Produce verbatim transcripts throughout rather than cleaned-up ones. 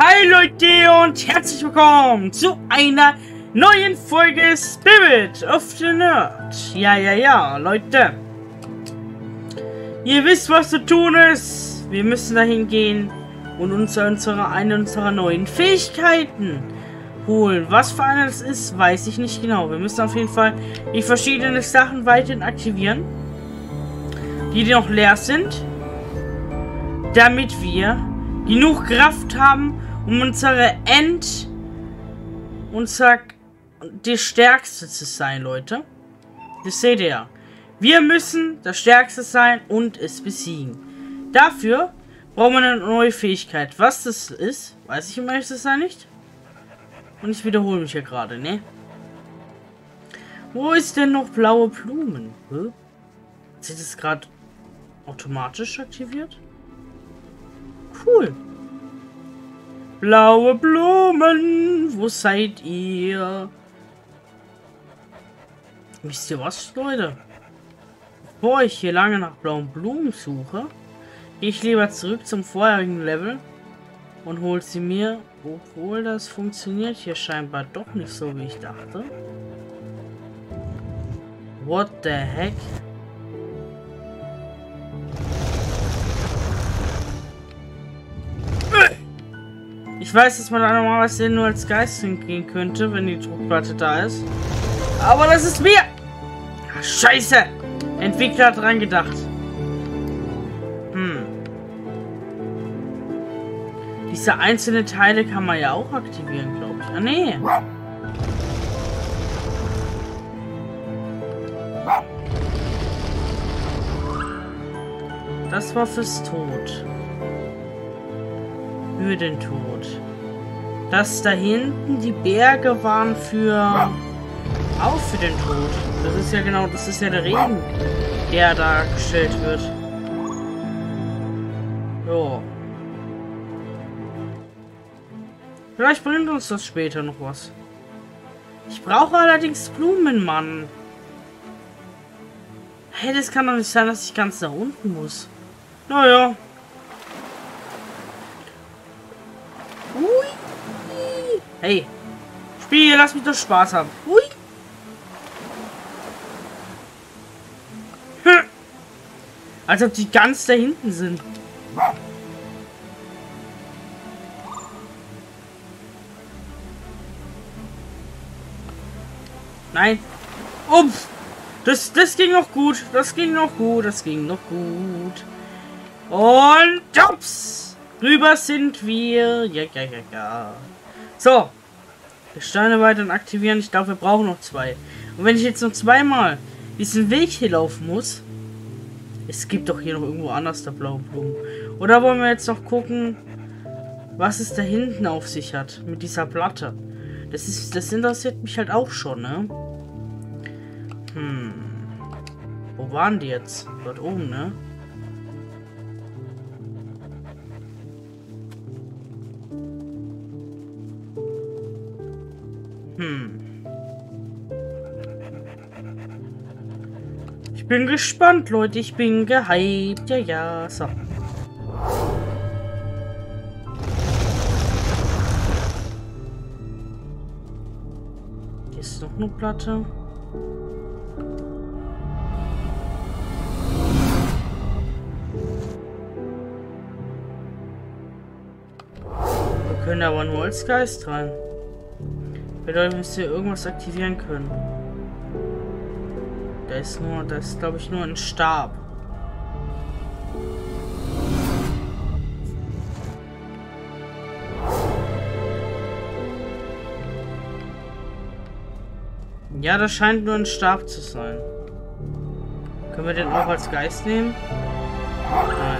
Hi Leute und herzlich willkommen zu einer neuen Folge Spirit of the Nerd. Ja, ja, ja, Leute. Ihr wisst, was zu tun ist. Wir müssen dahin gehen und uns unsere, eine unserer neuen Fähigkeiten holen. Was für eine das ist, weiß ich nicht genau. Wir müssen auf jeden Fall die verschiedenen Sachen weiterhin aktivieren, die noch leer sind, damit wir genug Kraft haben, um unsere End... unser... die Stärkste zu sein, Leute. Das seht ihr ja. Wir müssen das Stärkste sein und es besiegen. Dafür brauchen wir eine neue Fähigkeit. Was das ist, weiß ich im ehrlich sein nicht. Und ich wiederhole mich ja gerade, ne? Wo ist denn noch blaue Blumen? Hä? Ist das gerade automatisch aktiviert? Cool. Blaue Blumen, wo seid ihr? Wisst ihr was, Leute? Bevor ich hier lange nach blauen Blumen suche, gehe ich lieber zurück zum vorherigen Level und hole sie mir, obwohl das funktioniert hier scheinbar doch nicht so, wie ich dachte. What the heck? Ich weiß, dass man da normalerweise nur als Geist hingehen könnte, wenn die Druckplatte da ist. Aber das ist mir! Ach, Scheiße! Entwickler hat dran gedacht. Hm. Diese einzelnen Teile kann man ja auch aktivieren, glaube ich. Ah, nee. Das war fürs Tod. Für den Tod. Das da hinten, die Berge waren für... auch für den Tod. Das ist ja genau, das ist ja der Regen, der da gestellt wird. Jo. Vielleicht bringt uns das später noch was. Ich brauche allerdings Blumen, Mann. Hey, das kann doch nicht sein, dass ich ganz nach unten muss. Naja. Hey, Spiel, lass mich doch Spaß haben. Hui. Hm. Als ob die ganz da hinten sind. Nein. Ups. Das, das ging noch gut. Das ging noch gut. Das ging noch gut. Und ups. Rüber sind wir. Ja, ja, ja, ja. So, Steine weiter aktivieren. Ich glaube, wir brauchen noch zwei. Und wenn ich jetzt noch zweimal diesen Weg hier laufen muss, es gibt doch hier noch irgendwo anders da blaue Blumen. Oder wollen wir jetzt noch gucken, was es da hinten auf sich hat mit dieser Platte? Das ist, das interessiert mich halt auch schon, ne? Hm. Wo waren die jetzt? Dort oben, ne? Hm. Ich bin gespannt, Leute. Ich bin gehypt. Ja, ja. So. Hier ist noch eine Platte. Wir können aber nur als Geist rein. Bedeutet, müsst ihr irgendwas aktivieren können. Da ist nur, da ist glaube ich nur ein Stab. Ja, das scheint nur ein Stab zu sein. Können wir den auch als Geist nehmen? Nein.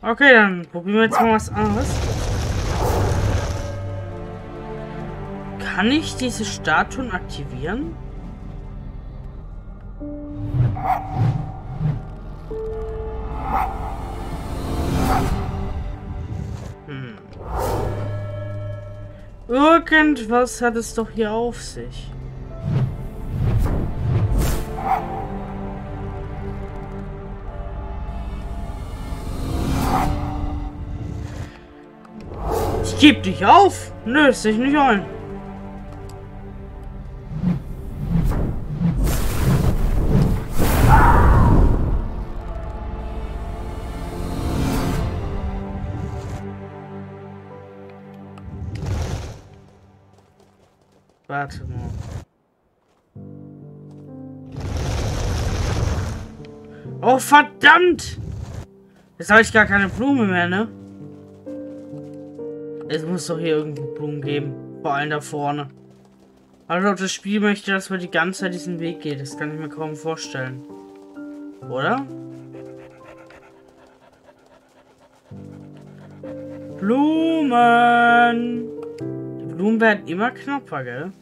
Okay, dann probieren wir jetzt mal was anderes. Kann ich diese Statuen aktivieren? Hm. Irgendwas hat es doch hier auf sich. Ich geb dich auf! Löst dich nicht ein! Warte mal. Oh, verdammt! Jetzt habe ich gar keine Blume mehr, ne? Es muss doch hier irgendwo Blumen geben. Vor allem da vorne. Also das Spiel möchte, dass man die ganze Zeit diesen Weg geht. Das kann ich mir kaum vorstellen. Oder? Blumen! Die Blumen werden immer knapper, gell?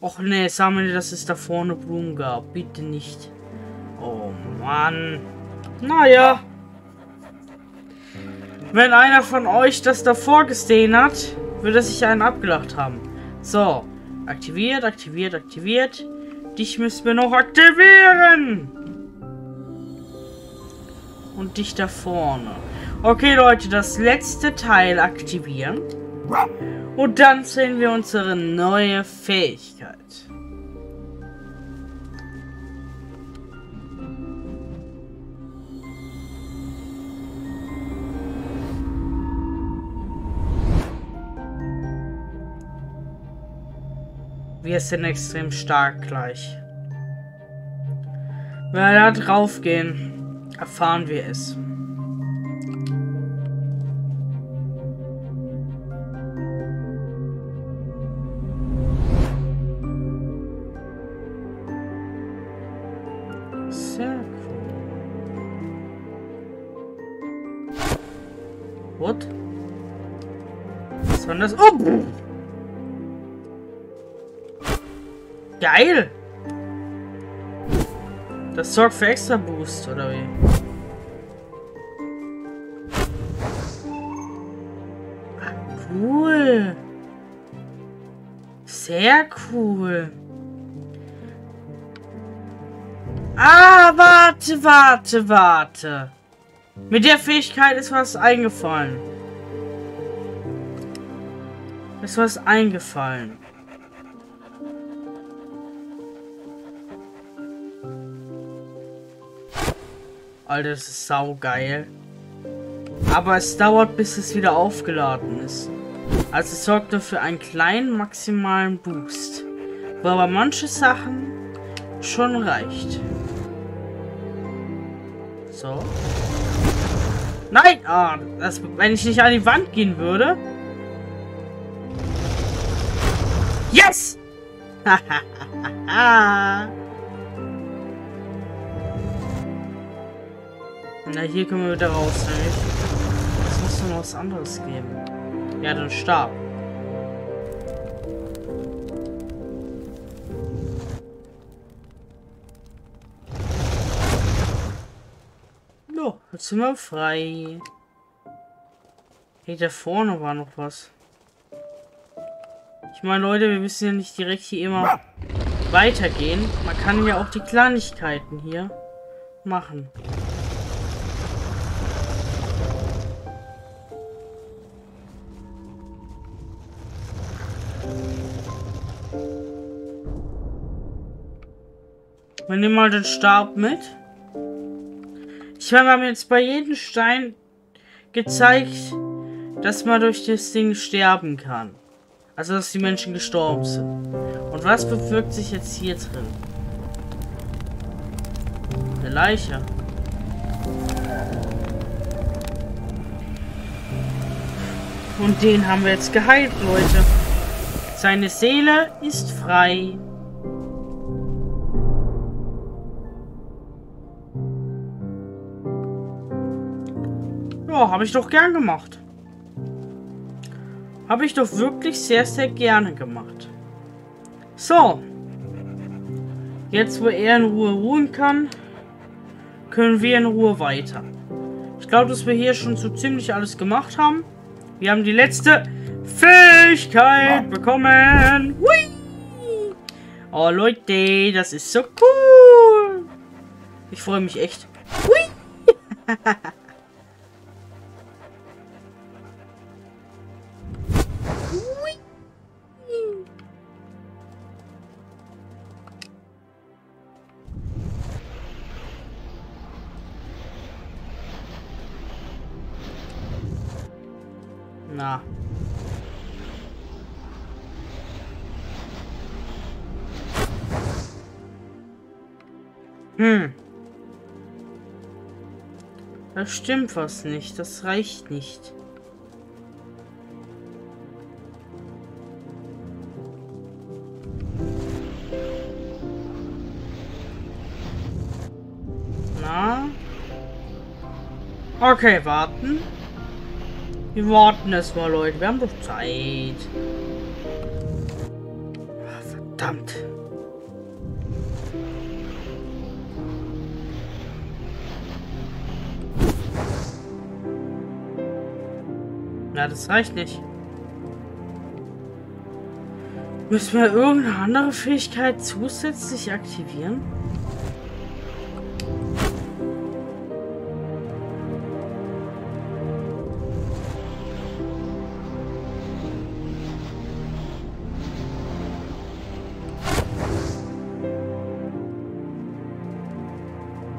Och nee, sag mir nicht, dass es da vorne Blumen gab. Bitte nicht. Oh Mann. Naja. Wenn einer von euch das davor gesehen hat, würde sich einen abgelacht haben. So, aktiviert, aktiviert, aktiviert. Dich müssen wir noch aktivieren. Und dich da vorne. Okay, Leute, das letzte Teil aktivieren. Und dann sehen wir unsere neue Fähigkeit. Wir sind extrem stark gleich. Wenn wir da drauf gehen, erfahren wir es. Sehr cool. What? Was war das? Oh! Geil! Das sorgt für extra Boost, oder wie? Ah, cool! Sehr cool! Ah, warte, warte, warte! Mit der Fähigkeit ist was eingefallen. Ist was eingefallen. Alter, das ist saugeil. Aber es dauert, bis es wieder aufgeladen ist. Also es sorgt dafür einen kleinen maximalen Boost. Wo aber manche Sachen schon reicht. So. Nein! Ah, das, wenn ich nicht an die Wand gehen würde. Yes! Hahaha! Na, hier können wir wieder raus, ne? Es muss noch was anderes geben. Ja, den Stab. So, jetzt sind wir frei. Hey, da vorne war noch was. Ich meine, Leute, wir müssen ja nicht direkt hier immer weitergehen. Man kann ja auch die Kleinigkeiten hier machen. Wir nehmen mal den Stab mit. Ich meine, wir haben jetzt bei jedem Stein gezeigt, dass man durch das Ding sterben kann. Also, dass die Menschen gestorben sind. Und was bewirkt sich jetzt hier drin? Eine Leiche. Und den haben wir jetzt geheilt, Leute. Seine Seele ist frei. Ja, habe ich doch gern gemacht. Habe ich doch wirklich sehr, sehr gerne gemacht. So. Jetzt, wo er in Ruhe ruhen kann, können wir in Ruhe weiter. Ich glaube, dass wir hier schon so ziemlich alles gemacht haben. Wir haben die letzte Fähigkeit bekommen. Hui. Oh Leute, das ist so cool. Ich freue mich echt. Hui. Na. Hm. Da stimmt was nicht. Das reicht nicht. Na? Okay, warten. Wir warten es mal, Leute. Wir haben doch Zeit. Oh, verdammt. Na, das reicht nicht. Müssen wir irgendeine andere Fähigkeit zusätzlich aktivieren?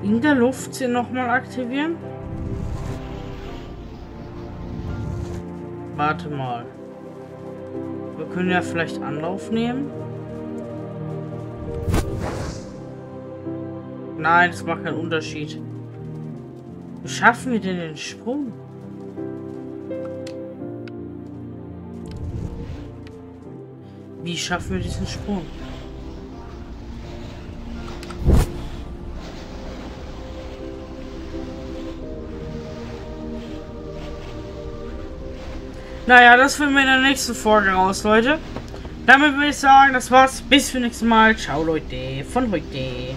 In der Luft sie nochmal aktivieren? Warte mal. Wir können ja vielleicht Anlauf nehmen. Nein, das macht keinen Unterschied. Wie schaffen wir denn den Sprung? Wie schaffen wir diesen Sprung? Naja, das finden wir in der nächsten Folge raus, Leute. Damit würde ich sagen, das war's. Bis zum nächsten Mal. Ciao, Leute. Von heute.